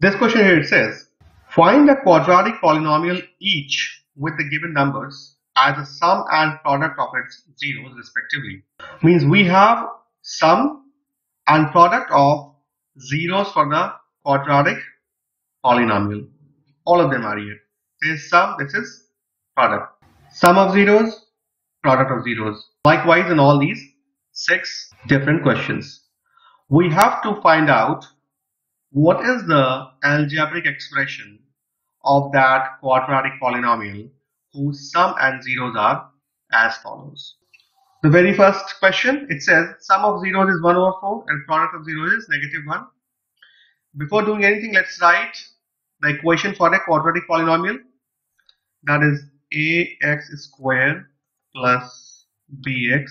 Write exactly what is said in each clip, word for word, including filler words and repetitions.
This question here, it says, find a quadratic polynomial each with the given numbers as the sum and product of its zeros respectively. Means we have sum and product of zeros for the quadratic polynomial. All of them are here. This is sum, this is product. Sum of zeros, product of zeros. Likewise, in all these six different questions, we have to find out what is the algebraic expression of that quadratic polynomial whose sum and zeros are as follows. The very first question, it says sum of zeros is one over four and product of zeros is negative one. Before doing anything, let's write the equation for a quadratic polynomial, that is ax squared plus bx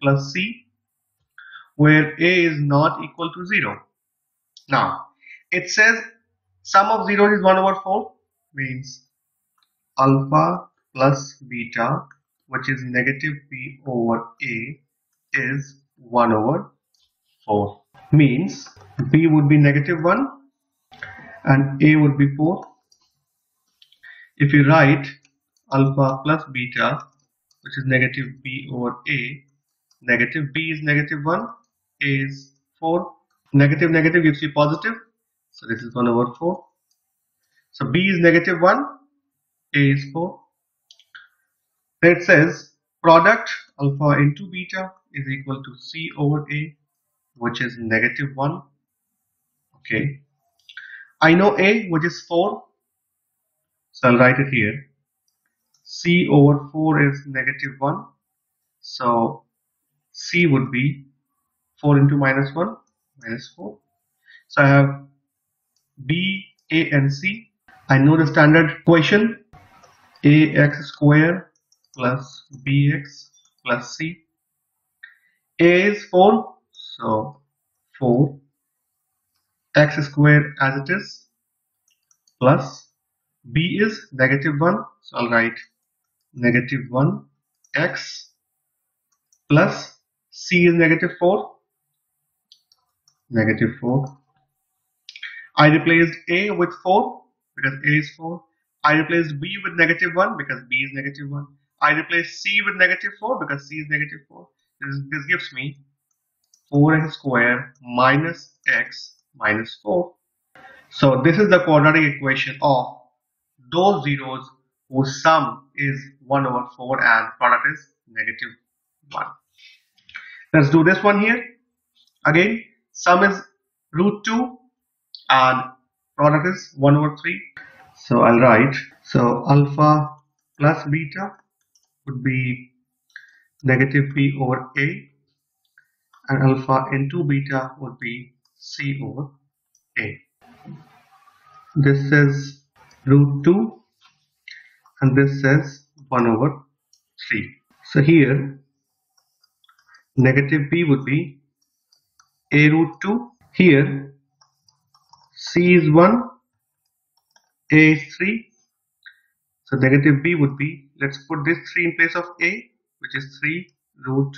plus c, where a is not equal to zero. Now it says sum of zeros is one over four, means alpha plus beta, which is negative b over a, is one over four. Means b would be negative one and a would be four. If you write alpha plus beta, which is negative b over a, negative b is negative one, a is four. Negative negative gives you positive, so this is one over four. So b is negative one, a is four. Then it says product alpha into beta is equal to c over a, which is negative one. Okay, I know a, which is four, so I'll write it here. C over four is negative one, so c would be four into minus one, minus four. So I have b, a and c. I know the standard equation, ax square plus bx plus c. A is four, so four, x square as it is, plus b is negative one, so I'll write negative one x plus c is negative four, negative four. I replaced a with four because a is four. I replaced b with negative one because b is negative one. I replaced c with negative four because c is negative four. This, this gives me four x square minus x minus four. So this is the quadratic equation of those zeros whose sum is one over four and product is negative one. Let's do this one here. Again, sum is root two and product is one over three. So I'll write, so alpha plus beta would be negative b over a and alpha into beta would be c over a. This is root two and this is one over three. So here negative b would be a root two, here c is one, a is three, so negative b would be, let's put this three in place of a, which is three root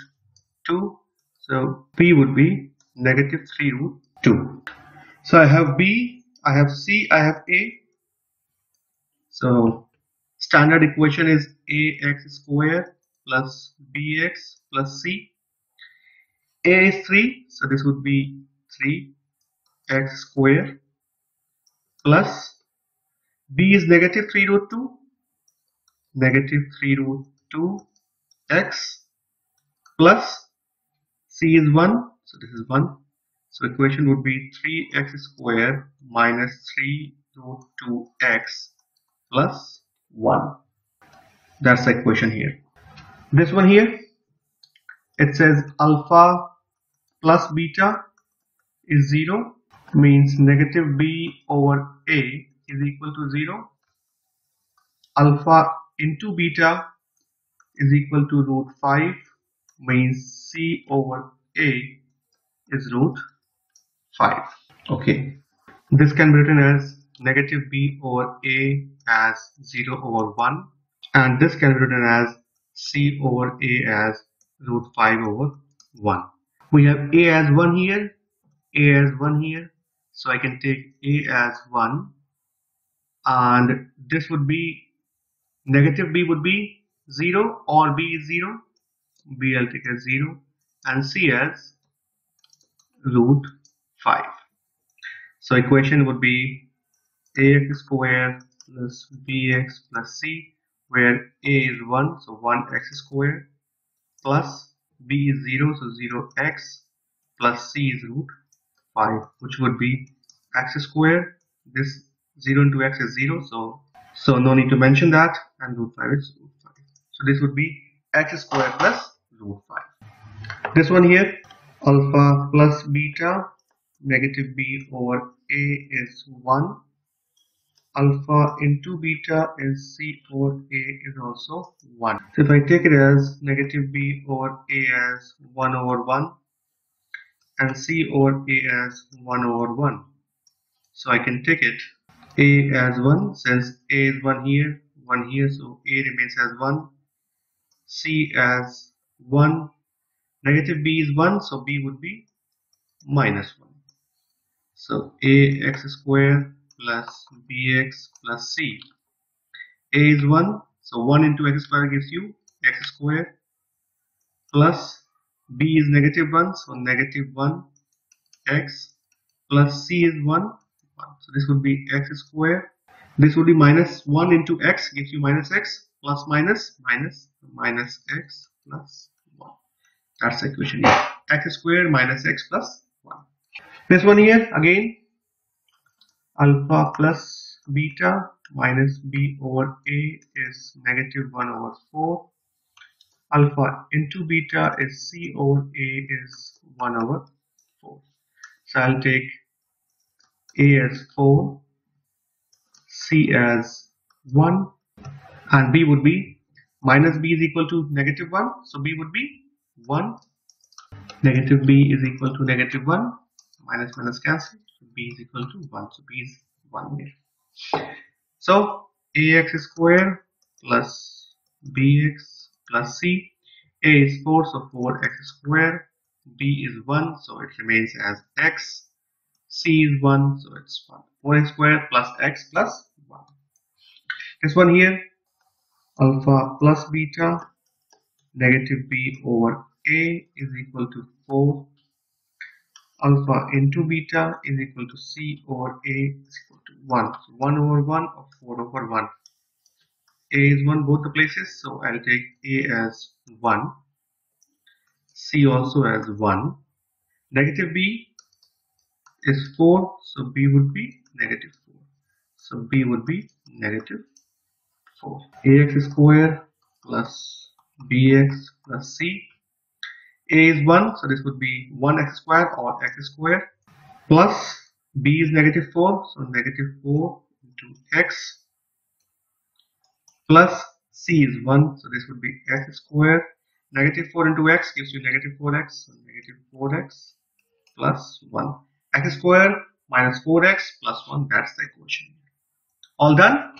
two, so b would be negative three root two. So I have b, I have c, I have a. So standard equation is ax squared plus bx plus c. A is three, so this would be three x square plus b is negative three root two, negative three root two x plus c is one, so this is one, so equation would be three x square minus three root two x plus one. That's the equation here. This one here, it says alpha plus beta is zero, means negative b over a is equal to zero. Alpha into beta is equal to root five, means c over a is root five. Okay, this can be written as negative b over a as zero over one, and this can be written as c over a as root five over one. We have a as one here, a as one here, So I can take A as one, and this would be negative B would be zero, or B is zero, B I'll take as zero, and C as root five. So equation would be ax square plus bx plus c, where a is one, so one x square, plus b is zero, so zero x, plus c is root five, which would be x square. This zero into x is zero, so so no need to mention that, and root five is root five. So this would be x square plus root five. This one here, alpha plus beta, negative b over a is one. Alpha into beta is c over a is also one. So if I take it as negative b over a as one over one, and c over a as one over one. So I can take it a as one, since a is one here, one here, so a remains as one, c as one, negative b is one, so b would be minus one. So ax square plus bx plus c. A is one, so one into x square gives you x square, plus b is negative one, so negative one x, plus c is one, one. So this would be x square. This would be minus one into x, gives you minus x, plus minus, minus, minus x plus one. That's the equation here. X square minus x plus one. This one here, again, alpha plus beta minus b over a is negative one over four. Alpha into beta is c over a is one over four. So I'll take a as four, c as one, and b would be minus b is equal to negative one. So b would be one. Negative b is equal to negative one. Minus minus cancel. B is equal to one, so b is one here. So ax square plus bx plus c, a is four, so four x square, b is one, so it remains as x, c is one, so it's one, four x square plus x plus one. This one here, alpha plus beta, negative b over a is equal to four. Alpha into beta is equal to c over a is equal to one. So one over one or four over one. A is one both the places, so I'll take a as one. C also as one. Negative b is four, so b would be negative four. So b would be negative four. Ax square plus bx plus c. A is one, so this would be one x square or x square, plus b is negative four, so negative four into x, plus c is one, so this would be x square, negative four into x gives you negative four x, so negative four x plus one, x square minus four x plus one, that's the equation. All done.